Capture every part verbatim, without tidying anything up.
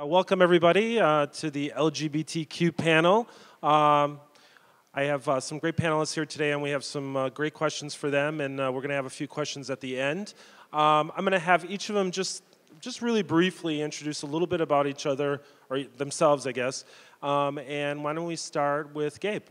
Uh, welcome, everybody, uh, to the L G B T Q panel. Um, I have uh, some great panelists here today, and we have some uh, great questions for them, and uh, we're going to have a few questions at the end. Um, I'm going to have each of them just, just really briefly introduce a little bit about each other, or themselves, I guess. Um, and why don't we start with Gabe?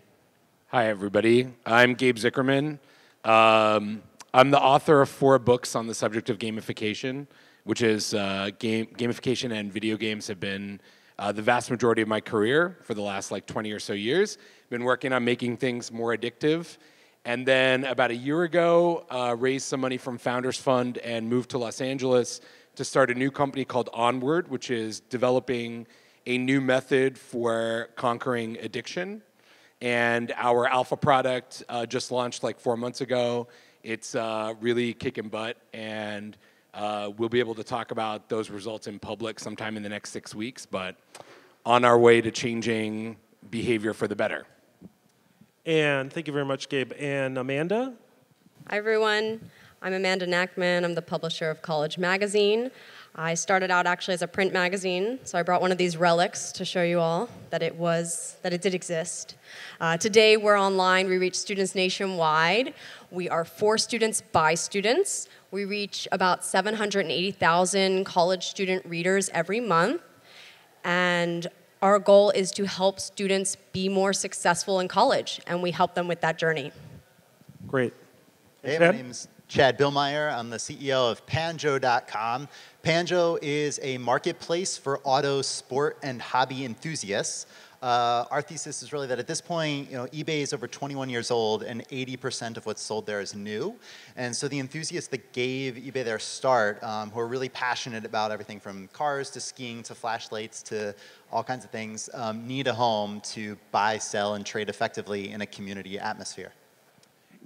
Hi, everybody. I'm Gabe Zickerman. Um, I'm the author of four books on the subject of gamification, which is uh, game, gamification and video games have been uh, the vast majority of my career for the last like twenty or so years. Been working on making things more addictive. And then about a year ago, uh, raised some money from Founders Fund and moved to Los Angeles to start a new company called Onward, which is developing a new method for conquering addiction. And our alpha product uh, just launched like four months ago. It's uh, really kicking butt, and Uh, we'll be able to talk about those results in public sometime in the next six weeks, but on our way to changing behavior for the better. And thank you very much, Gabe. And Amanda? Hi, everyone. I'm Amanda Nachman. I'm the publisher of College Magazine. I started out actually as a print magazine, so I brought one of these relics to show you all that it was, that it did exist. Uh, today, we're online. We reach students nationwide. We are for students by students. We reach about seven hundred eighty thousand college student readers every month, and our goal is to help students be more successful in college, and we help them with that journey. Great. Hey, my name's Chad Billmyer. I'm the C E O of Panjo dot com. Panjo is a marketplace for auto, sport, and hobby enthusiasts. Uh, our thesis is really that at this point, you know, eBay is over twenty-one years old, and eighty percent of what's sold there is new. And so the enthusiasts that gave eBay their start, um, who are really passionate about everything from cars to skiing to flashlights to all kinds of things, um, need a home to buy, sell, and trade effectively in a community atmosphere.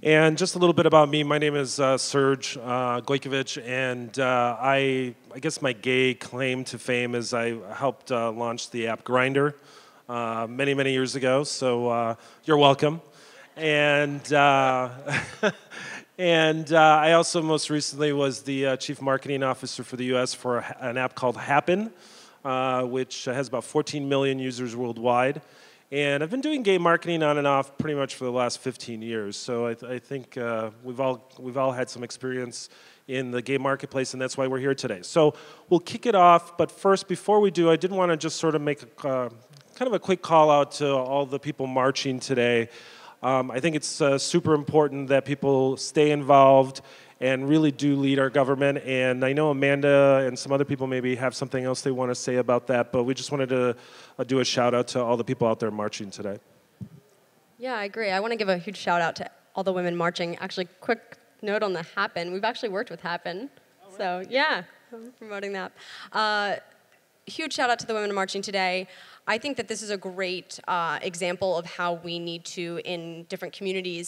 And just a little bit about me. My name is uh, Serge uh, Gojkovich, and uh, I, I guess my gay claim to fame is I helped uh, launch the app Grindr uh, many, many years ago. So uh, you're welcome. And uh, and uh, I also most recently was the uh, chief marketing officer for the U S for a, an app called Happn, uh, which has about fourteen million users worldwide. And I've been doing gay marketing on and off pretty much for the last fifteen years. So I, th I think uh, we've all we've all had some experience in the gay marketplace, and that's why we're here today. So we'll kick it off. But first, before we do, I did want to just sort of make a, uh, kind of a quick call out to all the people marching today. Um, I think it's uh, super important that people stay involved and really do lead our government. And I know Amanda and some other people maybe have something else they want to say about that, but we just wanted to uh, do a shout out to all the people out there marching today. Yeah, I agree. I want to give a huge shout out to all the women marching. Actually, quick note on the Happn. We've actually worked with Happn. Oh, really? So yeah, I'm promoting that. Uh, huge shout out to the women marching today. I think that this is a great uh, example of how we need to, in different communities,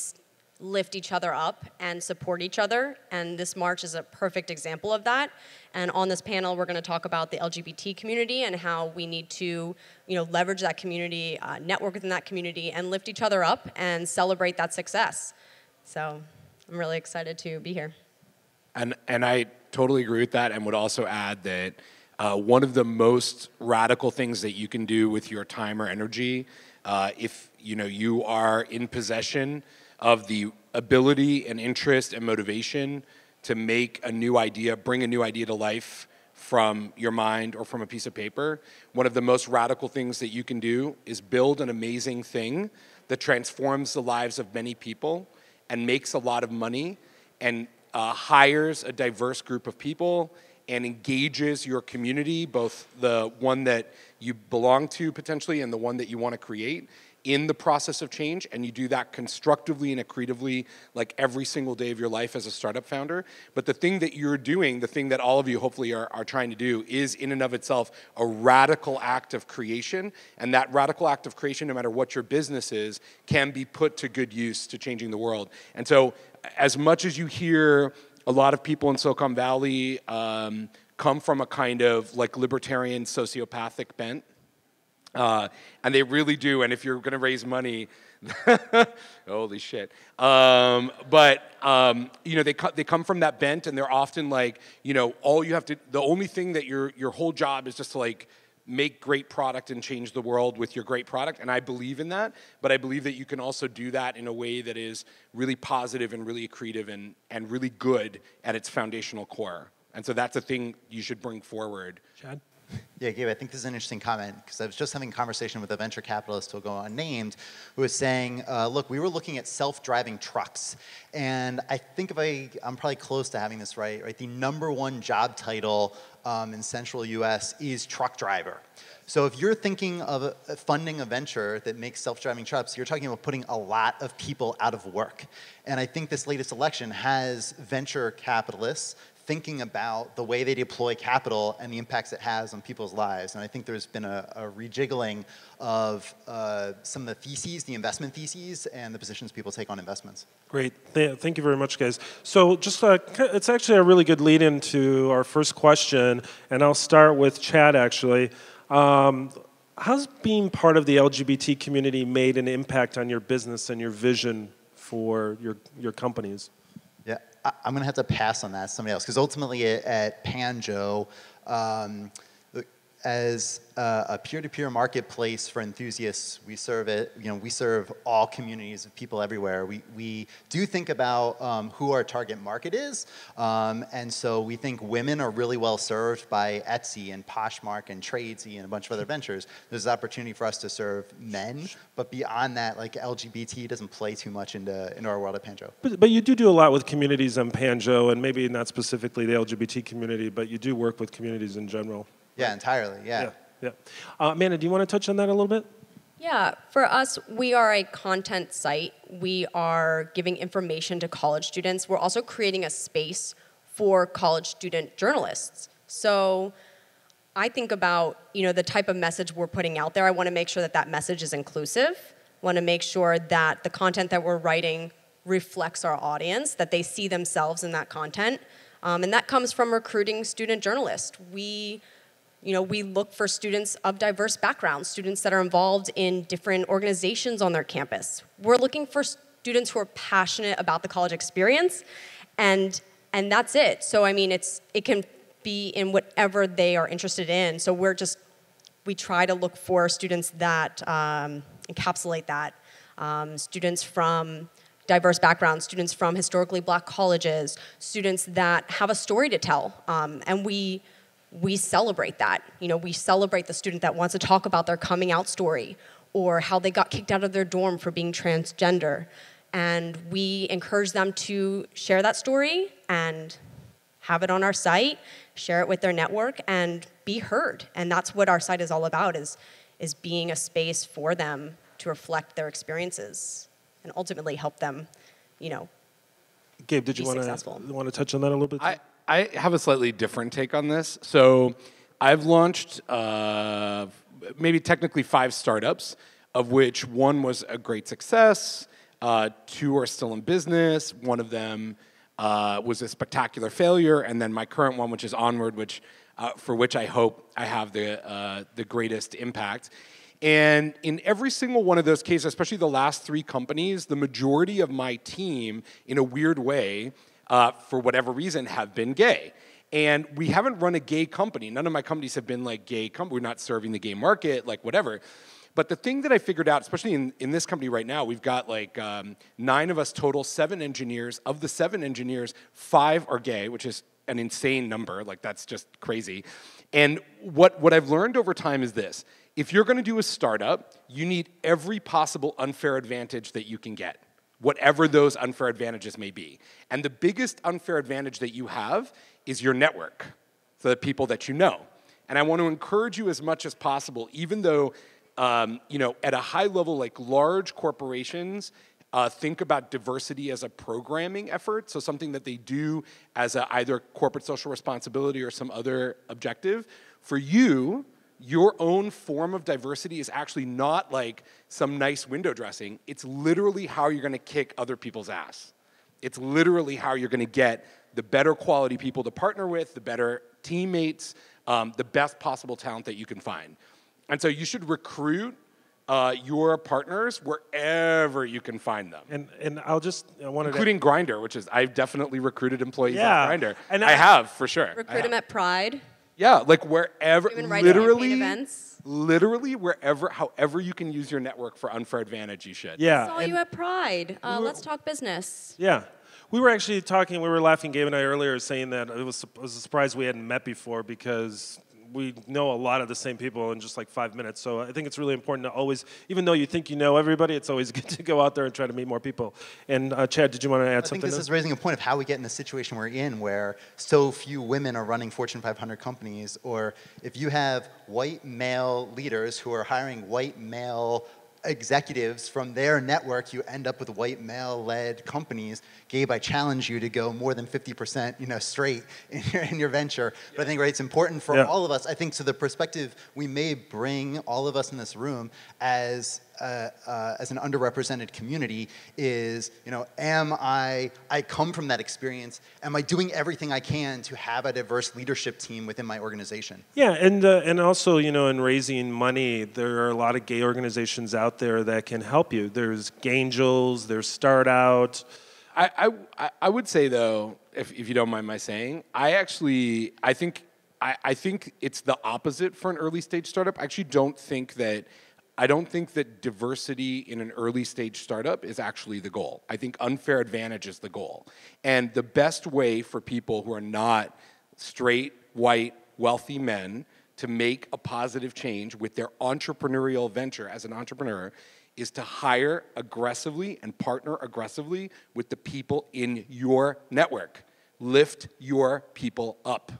lift each other up and support each other, and this march is a perfect example of that. And on this panel, we're going to talk about the L G B T community and how we need to, you know, leverage that community, uh, network within that community, and lift each other up and celebrate that success. So I'm really excited to be here. And and I totally agree with that, and would also add that uh, one of the most radical things that you can do with your time or energy, uh, if you know you are in possession of the ability and interest and motivation to make a new idea, bring a new idea to life from your mind or from a piece of paper. One of the most radical things that you can do is build an amazing thing that transforms the lives of many people and makes a lot of money and uh, hires a diverse group of people and engages your community, both the one that you belong to potentially and the one that you want to create, in the process of change, and you do that constructively and accretively like every single day of your life as a startup founder. But the thing that you're doing, the thing that all of you hopefully are, are trying to do is in and of itself a radical act of creation, and that radical act of creation, no matter what your business is, can be put to good use to changing the world. And so as much as you hear a lot of people in Silicon Valley um, come from a kind of like libertarian sociopathic bent, Uh, and they really do, and if you're going to raise money, holy shit. Um, but, um, you know, they, co they come from that bent, and they're often like, you know, all you have to, the only thing that your, your whole job is just to, like, make great product and change the world with your great product, and I believe in that, but I believe that you can also do that in a way that is really positive and really creative and, and really good at its foundational core. And so that's a thing you should bring forward. Chad? Yeah, Gabe, I think this is an interesting comment, because I was just having a conversation with a venture capitalist who will go unnamed, who was saying, uh, look, we were looking at self-driving trucks. And I think if I, I'm probably close to having this right, right? The number one job title um, in central U S is truck driver. So if you're thinking of funding a venture that makes self-driving trucks, you're talking about putting a lot of people out of work. And I think this latest election has venture capitalists thinking about the way they deploy capital and the impacts it has on people's lives. And I think there's been a, a rejiggling of uh, some of the theses, the investment theses, and the positions people take on investments. Great. Th thank you very much, guys. So just uh, it's actually a really good lead into our first question, and I'll start with Chad, actually. Um, how's being part of the L G B T community made an impact on your business and your vision for your, your companies? Yeah, I, I'm going to have to pass on that to somebody else, because ultimately at, at Panjo, um, as a, a peer-to-peer marketplace for enthusiasts, we serve it. You know, we serve all communities of people everywhere. We we do think about um, who our target market is, um, and so we think women are really well served by Etsy and Poshmark and Tradesy and a bunch of other ventures. There's an opportunity for us to serve men, but beyond that, like L G B T doesn't play too much into into our world at Panjo. But but you do do a lot with communities on Panjo, and maybe not specifically the L G B T community, but you do work with communities in general. Yeah, entirely, yeah. yeah, yeah. Uh, Amanda, do you want to touch on that a little bit? Yeah, for us, we are a content site. We are giving information to college students. We're also creating a space for college student journalists. So I think about, you know, the type of message we're putting out there. I want to make sure that that message is inclusive. I want to make sure that the content that we're writing reflects our audience, that they see themselves in that content. Um, and that comes from recruiting student journalists. We... You know, we look for students of diverse backgrounds, students that are involved in different organizations on their campus. We're looking for students who are passionate about the college experience, and and that's it. So I mean, it's it can be in whatever they are interested in. So we're just we try to look for students that um, encapsulate that, um, students from diverse backgrounds, students from historically Black colleges, students that have a story to tell, um, and we. We celebrate that. You know, we celebrate the student that wants to talk about their coming out story or how they got kicked out of their dorm for being transgender. And we encourage them to share that story and have it on our site, share it with their network, and be heard. And that's what our site is all about, is, is being a space for them to reflect their experiences and ultimately help them, you know, Gabe, did you want to touch on that a little bit? I, I have a slightly different take on this. So I've launched uh, maybe technically five startups, of which one was a great success, uh, two are still in business, one of them uh, was a spectacular failure, and then my current one, which is Onward, which, uh, for which I hope I have the, uh, the greatest impact. And in every single one of those cases, especially the last three companies, the majority of my team, in a weird way, Uh, for whatever reason, have been gay. And we haven't run a gay company. None of my companies have been like gay company. We're not serving the gay market, like whatever. But the thing that I figured out, especially in, in this company right now, we've got like um, nine of us total, seven engineers. Of the seven engineers, five are gay, which is an insane number. Like, that's just crazy. And what, what I've learned over time is this. If you're going to do a startup, you need every possible unfair advantage that you can get, whatever those unfair advantages may be. And the biggest unfair advantage that you have is your network, so the people that you know. And I want to encourage you as much as possible, even though, um, you know, at a high level, like large corporations uh, think about diversity as a programming effort, so something that they do as a, either corporate social responsibility or some other objective. For you, your own form of diversity is actually not like some nice window dressing. It's literally how you're going to kick other people's ass. It's literally how you're going to get the better quality people to partner with, the better teammates, um, the best possible talent that you can find. And so you should recruit uh, your partners wherever you can find them. And and I'll just I wanted including to... Grindr, which is I've definitely recruited employees yeah. on Grindr. And I, I have for sure. Recruit them at Pride. Yeah, like wherever, literally, events. literally wherever, however you can use your network for unfair advantage, you should. Yeah. I saw and you at Pride. Uh, we were, let's talk business. Yeah. We were actually talking, we were laughing, Gabe and I earlier, saying that it was, it was a surprise we hadn't met before because we know a lot of the same people in just like five minutes. So I think it's really important to always, even though you think you know everybody, it's always good to go out there and try to meet more people. And uh, Chad, did you want to add I something? I think this up? is raising a point of how we get in the situation we're in where so few women are running Fortune five hundred companies, or if you have white male leaders who are hiring white male executives from their network, you end up with white male-led companies. Gabe, I challenge you to go more than fifty percent, you know, straight in your, in your venture. But I think, right, it's important for yeah. all of us. I think, so the perspective we may bring, all of us in this room, as Uh, uh, as an underrepresented community is, you know, am I, I come from that experience, am I doing everything I can to have a diverse leadership team within my organization? Yeah, and, uh, and also, you know, in raising money, there are a lot of gay organizations out there that can help you. There's Gangels, there's Start Out. I, I, I would say, though, if, if you don't mind my saying, I actually, I think, I, I think it's the opposite for an early stage startup. I actually don't think that I don't think that diversity in an early stage startup is actually the goal. I think unfair advantage is the goal. And the best way for people who are not straight, white, wealthy men to make a positive change with their entrepreneurial venture as an entrepreneur is to hire aggressively and partner aggressively with the people in your network. Lift your people up.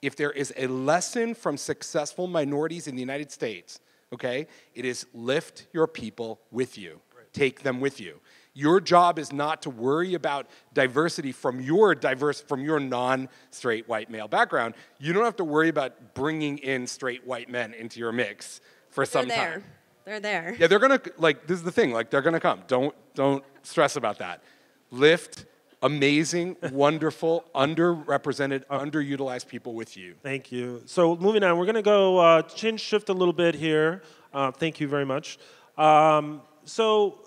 If there is a lesson from successful minorities in the United States, okay, it is lift your people with you. Right. Take them with you. Your job is not to worry about diversity from your diverse, from your non-straight white male background. You don't have to worry about bringing in straight white men into your mix for they're some there. time. They're there. Yeah, they're gonna, like, this is the thing, like, they're gonna come. Don't, don't stress about that. Lift amazing, wonderful, underrepresented, underutilized people with you. Thank you. So moving on, we're going to go uh, chin shift a little bit here. Uh, thank you very much. Um, so,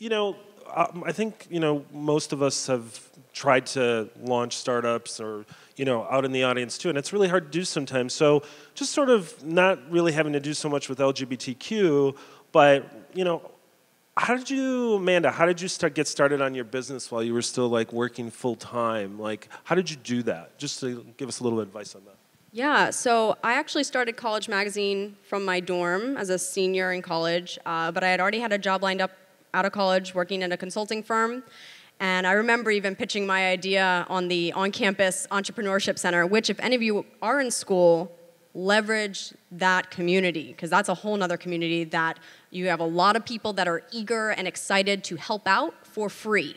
you know, I think, you know, most of us have tried to launch startups or, you know, out in the audience too, and it's really hard to do sometimes. So just sort of not really having to do so much with L G B T Q, but, you know, how did you, Amanda, how did you start get started on your business while you were still like working full time? Like, how did you do that? Just to give us a little advice on that. Yeah, so I actually started College Magazine from my dorm as a senior in college, uh, but I had already had a job lined up out of college working in a consulting firm. And I remember even pitching my idea on the on-campus entrepreneurship center, which if any of you are in school, leverage that community, because that's a whole nother community that you have a lot of people that are eager and excited to help out for free.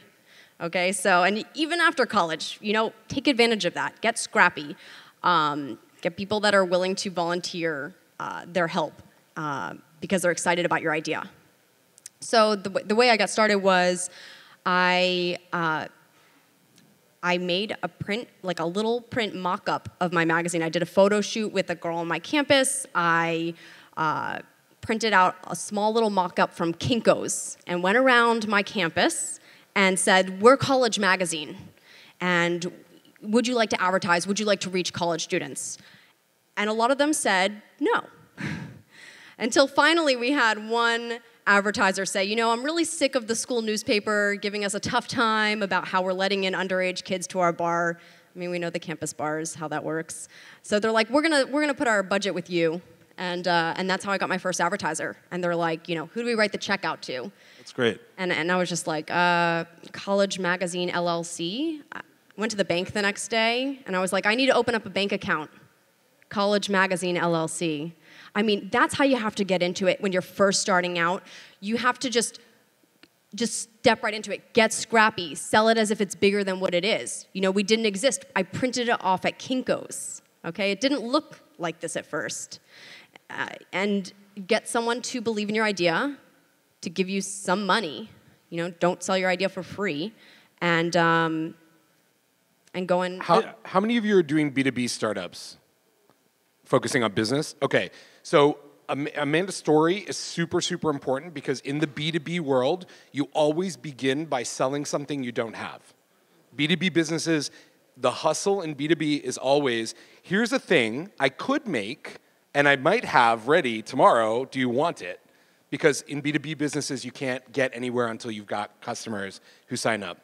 Okay, so, and even after college, you know, take advantage of that. Get scrappy. Um, get people that are willing to volunteer uh, their help uh, because they're excited about your idea. So the, the way I got started was I, uh, I made a print, like a little print mock-up of my magazine. I did a photo shoot with a girl on my campus. I uh, printed out a small little mock-up from Kinko's and went around my campus and said, we're College Magazine, and would you like to advertise? Would you like to reach college students? And a lot of them said no. Until finally we had one advertiser say, you know, I'm really sick of the school newspaper giving us a tough time about how we're letting in underage kids to our bar. I mean, we know the campus bars, how that works. So they're like, we're gonna, we're gonna put our budget with you. And, uh, and that's how I got my first advertiser. And they're like, you know, who do we write the check out to? That's great. And, and I was just like, uh, College Magazine L L C. I went to the bank the next day, and I was like, I need to open up a bank account. College Magazine L L C. I mean, that's how you have to get into it when you're first starting out. You have to just, just step right into it. Get scrappy. Sell it as if it's bigger than what it is. You know, we didn't exist. I printed it off at Kinko's. Okay, it didn't look like this at first. Uh, and get someone to believe in your idea, to give you some money. You know, don't sell your idea for free. And um, and go in. How, how many of you are doing B two B startups? Focusing on business? Okay. So um, Amanda's story is super, super important because in the B two B world, you always begin by selling something you don't have. B two B businesses the hustle in B two B is always, here's a thing I could make and I might have ready tomorrow. Do you want it? Because in B two B businesses, you can't get anywhere until you've got customers who sign up.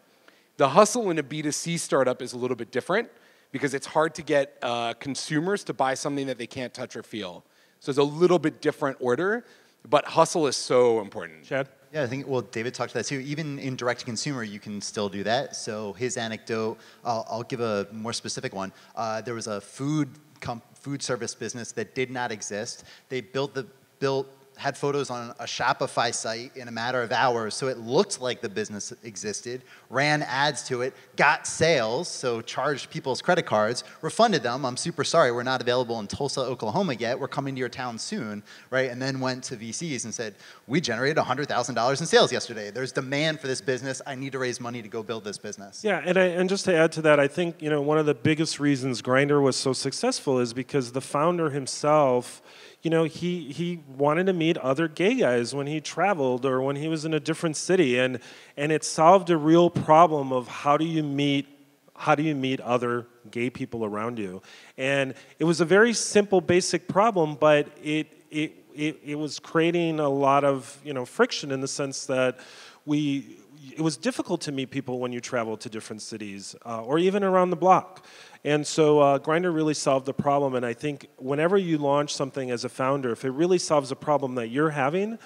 The hustle in a B two C startup is a little bit different because it's hard to get uh, consumers to buy something that they can't touch or feel. So it's a little bit different order, but hustle is so important. Chad? Yeah, I think, well, David talked to that too. Even in direct-to-consumer, you can still do that. So his anecdote, I'll, I'll give a more specific one. Uh, there was a food com food service business that did not exist. They built the built had photos on a Shopify site in a matter of hours, so it looked like the business existed. Ran ads to it, got sales, so charged people's credit cards, refunded them. I'm super sorry, we're not available in Tulsa, Oklahoma yet. We're coming to your town soon, right? And then went to V Cs and said, "We generated one hundred thousand dollars in sales yesterday. There's demand for this business. I need to raise money to go build this business." Yeah, and I, and just to add to that, I think you know one of the biggest reasons Grindr was so successful is because the founder himself, you know, he he wanted to meet other gay guys when he traveled or when he was in a different city, and and it solved a real problem of how do you meet how do you meet other gay people around you. And it was a very simple, basic problem, but it it it, it was creating a lot of you know friction in the sense that we it was difficult to meet people when you travel to different cities uh, or even around the block. And so uh, Grindr really solved the problem, and I think whenever you launch something as a founder, if it really solves a problem that you're having,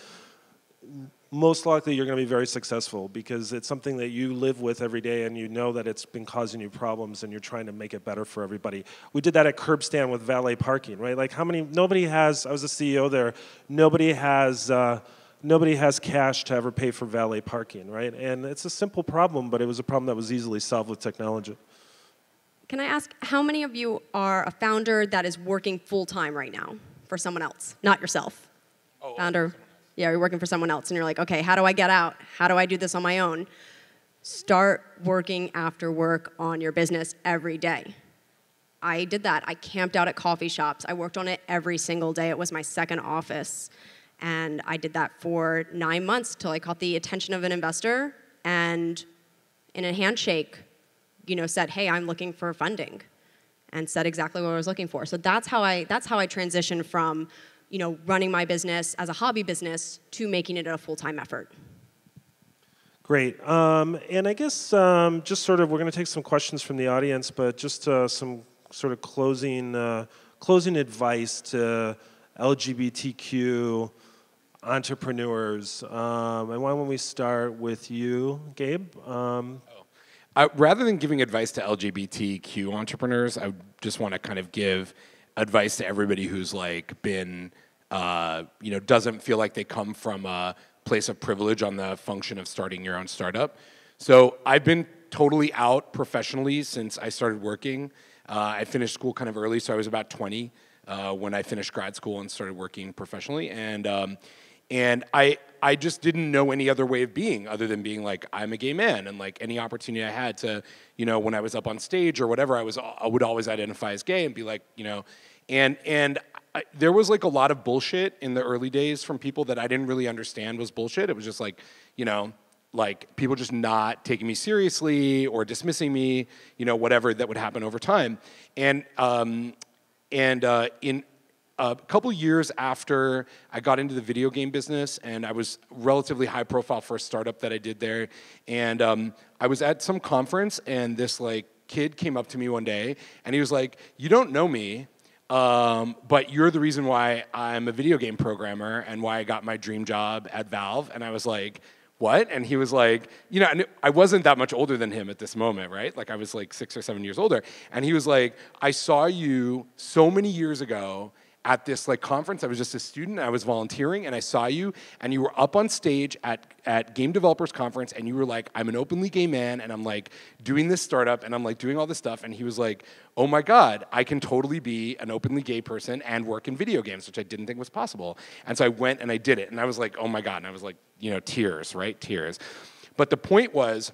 most likely you're going to be very successful because it's something that you live with every day and you know that it's been causing you problems and you're trying to make it better for everybody. We did that at Curbstand with valet parking, right? Like how many, nobody has, I was a C E O there, nobody has, uh, nobody has cash to ever pay for valet parking, right? And it's a simple problem, but it was a problem that was easily solved with technology. Can I ask how many of you are a founder that is working full-time right now for someone else, not yourself? Oh, founder, yeah, you're working for someone else, and you're like, okay, how do I get out? How do I do this on my own? Start working after work on your business every day. I did that. I camped out at coffee shops. I worked on it every single day. It was my second office, and I did that for nine months till I caught the attention of an investor, and in a handshake, you know, said, "Hey, I'm looking for funding," and said exactly what I was looking for. So that's how I that's how I transitioned from, you know, running my business as a hobby business to making it a full-time effort. Great, um, and I guess um, just sort of we're going to take some questions from the audience, but just uh, some sort of closing uh, closing advice to L G B T Q entrepreneurs. Um, and why don't we start with you, Gabe? Um, oh. I, rather than giving advice to L G B T Q entrepreneurs, I just want to kind of give advice to everybody who's like been, uh, you know, doesn't feel like they come from a place of privilege on the function of starting your own startup. So I've been totally out professionally since I started working. Uh, I finished school kind of early, so I was about twenty uh, when I finished grad school and started working professionally. And um, and I. I just didn't know any other way of being other than being like, I'm a gay man, and like any opportunity I had to, you know, when I was up on stage or whatever, I was I would always identify as gay and be like, you know, and and I, there was like a lot of bullshit in the early days from people that I didn't really understand was bullshit. It was just like, you know, like people just not taking me seriously or dismissing me, you know, whatever that would happen over time. And um, and uh, in. A couple years after I got into the video game business, and I was relatively high profile for a startup that I did there, and um, I was at some conference, and this like kid came up to me one day, and he was like, "You don't know me, um, but you're the reason why I'm a video game programmer and why I got my dream job at Valve." And I was like, "What?" And he was like, you know, and I wasn't that much older than him at this moment, right? Like I was like six or seven years older. And he was like, "I saw you so many years ago at this like conference. I was just a student, I was volunteering, and I saw you, and you were up on stage at, at Game Developers Conference, and you were like, I'm an openly gay man, and I'm like doing this startup, and I'm like doing all this stuff." And he was like, "Oh my God, I can totally be an openly gay person and work in video games," which I didn't think was possible. And so I went and I did it, and I was like, oh my God, and I was like, you know, tears, right, tears. But the point was,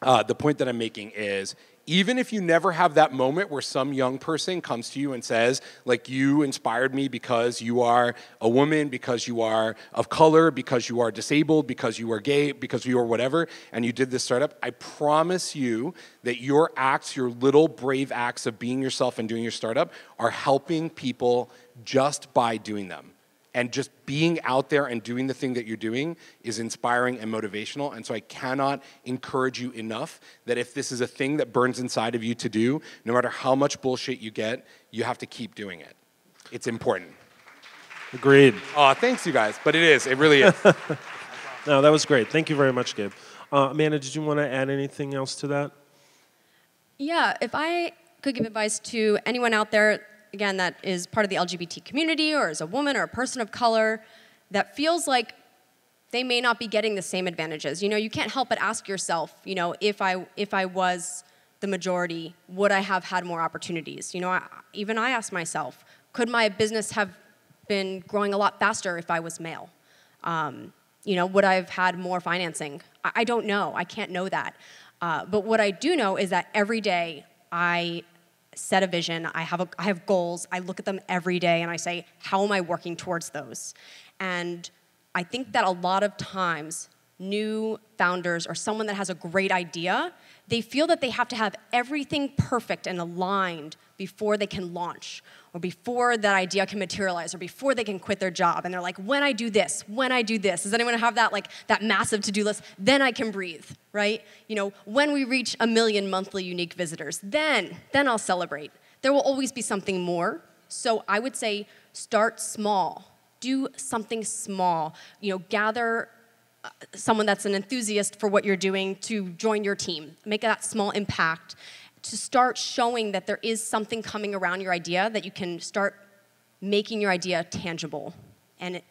uh, the point that I'm making is, even if you never have that moment where some young person comes to you and says, like, you inspired me because you are a woman, because you are of color, because you are disabled, because you are gay, because you are whatever, and you did this startup, I promise you that your acts, your little brave acts of being yourself and doing your startup are helping people just by doing them. And just being out there and doing the thing that you're doing is inspiring and motivational. And so I cannot encourage you enough that if this is a thing that burns inside of you to do, no matter how much bullshit you get, you have to keep doing it. It's important. Agreed. Aw, thanks, you guys. But it is. It really is. No, that was great. Thank you very much, Gabe. Uh, Amanda, did you want to add anything else to that? Yeah, if I could give advice to anyone out there, again, that is part of the L G B T community or as a woman or a person of color that feels like they may not be getting the same advantages. You know, you can't help but ask yourself, you know, if I, if I was the majority, would I have had more opportunities? You know, I, even I asked myself, could my business have been growing a lot faster if I was male? Um, you know, would I have had more financing? I, I don't know. I can't know that. Uh, but what I do know is that every day I set a vision, I have, a, I have goals, I look at them every day and I say, how am I working towards those? And I think that a lot of times, new founders or someone that has a great idea, they feel that they have to have everything perfect and aligned before they can launch, or before that idea can materialize, or before they can quit their job. And they're like, when I do this, when I do this, does anyone have that, like, that massive to-do list? Then I can breathe, right? You know, when we reach a million monthly unique visitors, then, then I'll celebrate. There will always be something more. So I would say start small. Do something small. You know, gather someone that's an enthusiast for what you're doing to join your team. Make that small impact. To start showing that there is something coming around your idea, that you can start making your idea tangible. And it,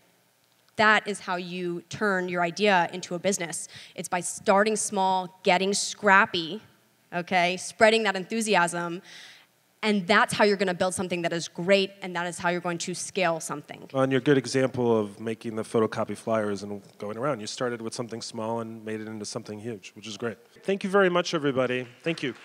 that is how you turn your idea into a business. It's by starting small, getting scrappy, okay, spreading that enthusiasm, and that's how you're going to build something that is great, and that is how you're going to scale something. Well, and your good example of making the photocopy flyers and going around, you started with something small and made it into something huge, which is great. Thank you very much, everybody. Thank you.